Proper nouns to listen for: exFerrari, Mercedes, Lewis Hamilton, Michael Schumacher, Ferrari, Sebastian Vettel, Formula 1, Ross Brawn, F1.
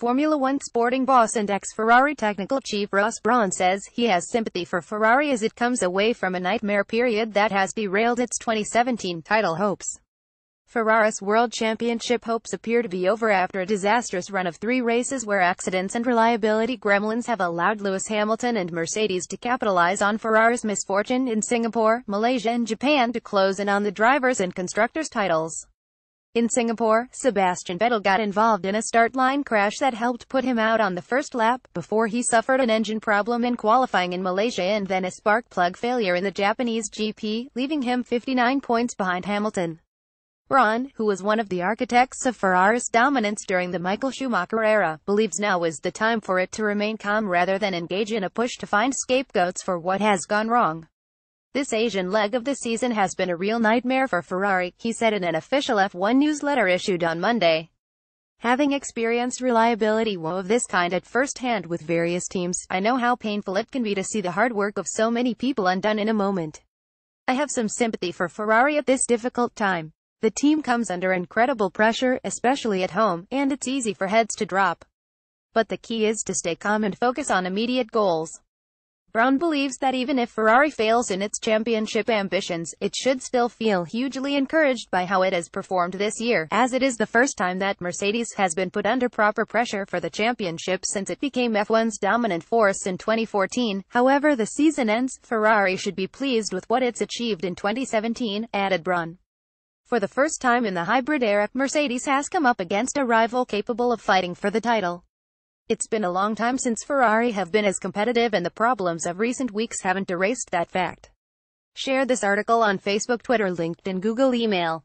Formula 1 sporting boss and ex-Ferrari technical chief Ross Brawn says he has sympathy for Ferrari as it comes away from a nightmare period that has derailed its 2017 title hopes. Ferrari's World Championship hopes appear to be over after a disastrous run of three races where accidents and reliability gremlins have allowed Lewis Hamilton and Mercedes to capitalize on Ferrari's misfortune in Singapore, Malaysia and Japan to close in on the drivers' and constructors' titles. In Singapore, Sebastian Vettel got involved in a start-line crash that helped put him out on the first lap, before he suffered an engine problem in qualifying in Malaysia and then a spark-plug failure in the Japanese GP, leaving him 59 points behind Hamilton. Brawn, who was one of the architects of Ferrari's dominance during the Michael Schumacher era, believes now is the time for it to remain calm rather than engage in a push to find scapegoats for what has gone wrong. "This Asian leg of the season has been a real nightmare for Ferrari," he said in an official F1 newsletter issued on Monday. "Having experienced reliability woe of this kind at first hand with various teams, I know how painful it can be to see the hard work of so many people undone in a moment. I have some sympathy for Ferrari at this difficult time. The team comes under incredible pressure, especially at home, and it's easy for heads to drop. But the key is to stay calm and focus on immediate goals." Brawn believes that even if Ferrari fails in its championship ambitions, it should still feel hugely encouraged by how it has performed this year, as it is the first time that Mercedes has been put under proper pressure for the championship since it became F1's dominant force in 2014. "However the season ends, Ferrari should be pleased with what it's achieved in 2017, added Brawn. For the first time in the hybrid era, Mercedes has come up against a rival capable of fighting for the title. "It's been a long time since Ferrari have been as competitive and the problems of recent weeks haven't erased that fact." Share this article on Facebook, Twitter, LinkedIn, Google, email.